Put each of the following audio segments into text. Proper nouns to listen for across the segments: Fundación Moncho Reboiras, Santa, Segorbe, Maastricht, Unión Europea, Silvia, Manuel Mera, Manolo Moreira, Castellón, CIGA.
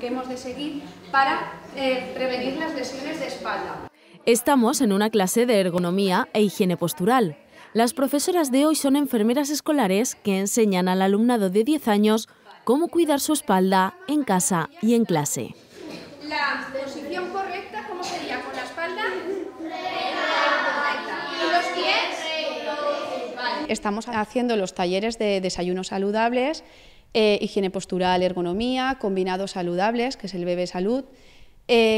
que hemos de seguir para prevenir las lesiones de espalda. Estamos en una clase de ergonomía e higiene postural. Las profesoras de hoy son enfermeras escolares que enseñan al alumnado de 10 años cómo cuidar su espalda en casa y en clase. La posición correcta, ¿cómo sería? ¿Con la espalda? Correcta. ¿Y los pies? Vale. Estamos haciendo los talleres de desayunos saludables, higiene postural, ergonomía, combinados saludables, que es el bebé salud.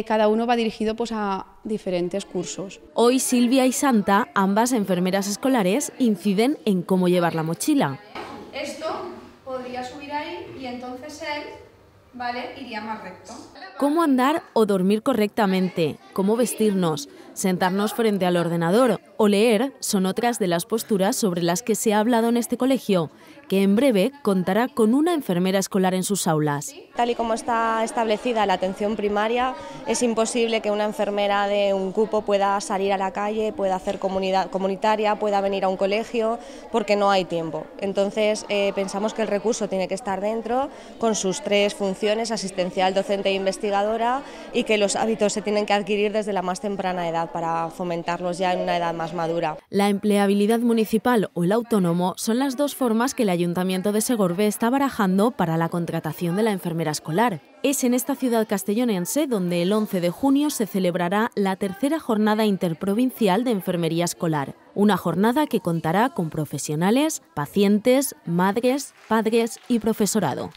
Cada uno va dirigido a diferentes cursos. Hoy Silvia y Santa, ambas enfermeras escolares, inciden en cómo llevar la mochila. Esto podría subir ahí y entonces él, ¿vale?, iría más recto. Cómo andar o dormir correctamente, cómo vestirnos, sentarnos frente al ordenador o leer son otras de las posturas sobre las que se ha hablado en este colegio, que en breve contará con una enfermera escolar en sus aulas. Tal y como está establecida la atención primaria, es imposible que una enfermera de un cupo pueda salir a la calle, pueda hacer comunitaria, pueda venir a un colegio, porque no hay tiempo. Entonces pensamos que el recurso tiene que estar dentro, con sus tres funciones, asistencial, docente e investigadora, y que los hábitos se tienen que adquirir desde la más temprana edad para fomentarlos ya en una edad más madura. La empleabilidad municipal o el autónomo son las dos formas que el Ayuntamiento de Segorbe está barajando para la contratación de la enfermera escolar. Es en esta ciudad castellonense donde el 11 de junio se celebrará la tercera jornada interprovincial de enfermería escolar. Una jornada que contará con profesionales, pacientes, madres, padres y profesorado.